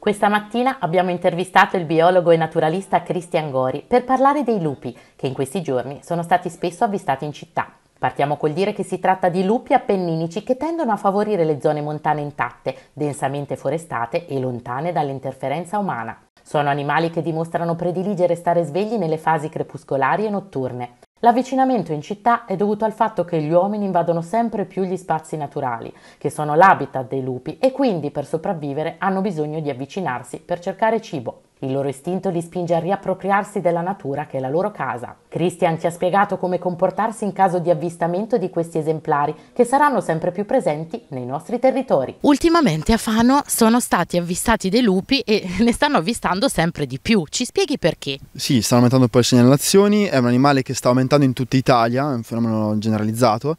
Questa mattina abbiamo intervistato il biologo e naturalista Cristian Gori per parlare dei lupi, che in questi giorni sono stati spesso avvistati in città. Partiamo col dire che si tratta di lupi appenninici che tendono a favorire le zone montane intatte, densamente forestate e lontane dall'interferenza umana. Sono animali che dimostrano prediligere stare svegli nelle fasi crepuscolari e notturne. L'avvicinamento in città è dovuto al fatto che gli uomini invadono sempre più gli spazi naturali, che sono l'habitat dei lupi, e quindi per sopravvivere hanno bisogno di avvicinarsi per cercare cibo. Il loro istinto li spinge a riappropriarsi della natura che è la loro casa. Cristian ci ha spiegato come comportarsi in caso di avvistamento di questi esemplari che saranno sempre più presenti nei nostri territori. Ultimamente a Fano sono stati avvistati dei lupi e ne stanno avvistando sempre di più. Ci spieghi perché? Sì, stanno aumentando poi le segnalazioni, è un animale che sta aumentando in tutta Italia, è un fenomeno generalizzato.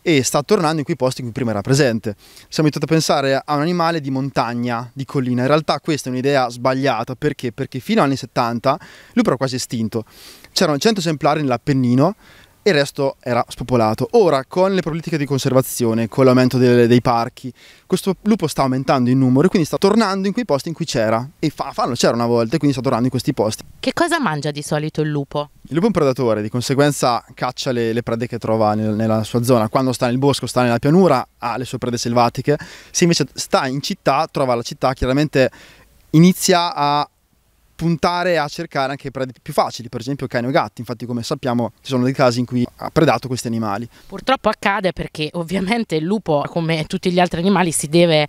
E sta tornando in quei posti in cui prima era presente. Siamo abituati a pensare a un animale di montagna, di collina. In realtà questa è un'idea sbagliata. Perché? Perché fino agli anni 70 lui però è quasi estinto. C'erano 100 esemplari nell'Appennino e il resto era spopolato. Ora, con le politiche di conservazione, con l'aumento dei parchi, questo lupo sta aumentando in numero e quindi sta tornando in quei posti in cui c'era. E Fano c'era una volta e quindi sta tornando in questi posti. Che cosa mangia di solito il lupo? Il lupo è un predatore, di conseguenza caccia le prede che trova nella sua zona. Quando sta nel bosco, sta nella pianura, ha le sue prede selvatiche. Se invece sta in città, trova la città, chiaramente inizia a puntare a cercare anche prede più facili, per esempio cani o gatti. Infatti, come sappiamo, ci sono dei casi in cui ha predato questi animali. Purtroppo accade perché ovviamente il lupo, come tutti gli altri animali, si deve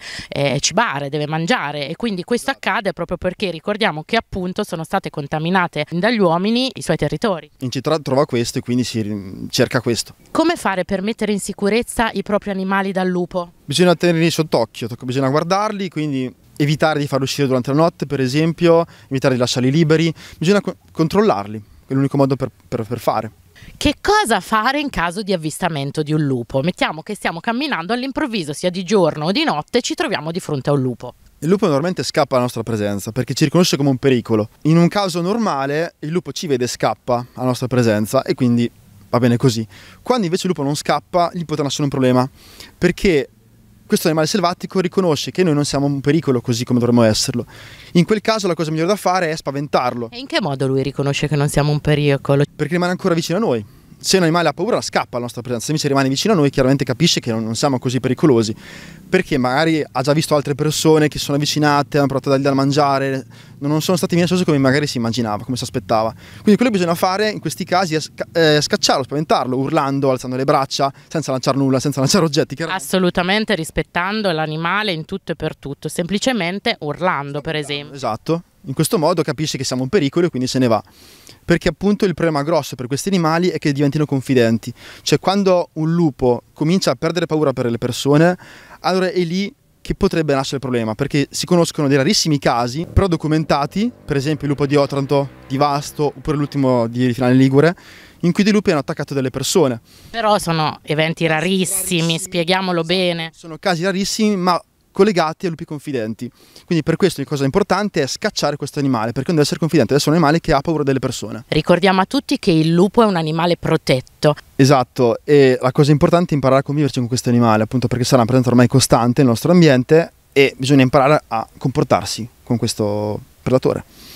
cibare, deve mangiare, e quindi questo accade proprio perché ricordiamo che appunto sono state contaminate dagli uomini i suoi territori. In città trova questo e quindi si cerca questo. Come fare per mettere in sicurezza i propri animali dal lupo? Bisogna tenerli sott'occhio, bisogna guardarli, quindi evitare di farli uscire durante la notte, per esempio, evitare di lasciarli liberi, bisogna controllarli, è l'unico modo per fare. Che cosa fare in caso di avvistamento di un lupo? Mettiamo che stiamo camminando, all'improvviso, sia di giorno o di notte, ci troviamo di fronte a un lupo. Il lupo normalmente scappa alla nostra presenza perché ci riconosce come un pericolo. In un caso normale il lupo ci vede e scappa alla nostra presenza e quindi va bene così. Quando invece il lupo non scappa gli potrà nascere un problema perché questo animale selvatico riconosce che noi non siamo un pericolo così come dovremmo esserlo. In quel caso la cosa migliore da fare è spaventarlo. E in che modo lui riconosce che non siamo un pericolo? Perché rimane ancora vicino a noi. Se un animale ha paura scappa alla nostra presenza, se invece rimane vicino a noi chiaramente capisce che non siamo così pericolosi. Perché magari ha già visto altre persone che si sono avvicinate, hanno provato a dargli da mangiare, non sono stati minacciose come magari si immaginava, come si aspettava. Quindi quello che bisogna fare in questi casi è scacciarlo, spaventarlo, urlando, alzando le braccia, senza lanciare nulla, senza lanciare oggetti. Assolutamente rispettando l'animale in tutto e per tutto, semplicemente urlando per esempio. Esatto, in questo modo capisce che siamo un pericolo e quindi se ne va. Perché appunto il problema grosso per questi animali è che diventino confidenti. Cioè quando un lupo comincia a perdere paura per le persone, allora è lì che potrebbe nascere il problema, perché si conoscono dei rarissimi casi, però documentati, per esempio il lupo di Otranto, di Vasto, oppure l'ultimo di Finale Ligure, in cui dei lupi hanno attaccato delle persone. Però sono eventi rarissimi, spieghiamolo bene. Sono casi rarissimi, ma collegati a lupi confidenti, quindi per questo la cosa importante è scacciare questo animale, perché non deve essere confidente, deve essere un animale che ha paura delle persone. Ricordiamo a tutti che il lupo è un animale protetto. Esatto, e la cosa importante è imparare a conviverci con questo animale, appunto perché sarà una presenza ormai costante nel nostro ambiente e bisogna imparare a comportarsi con questo predatore.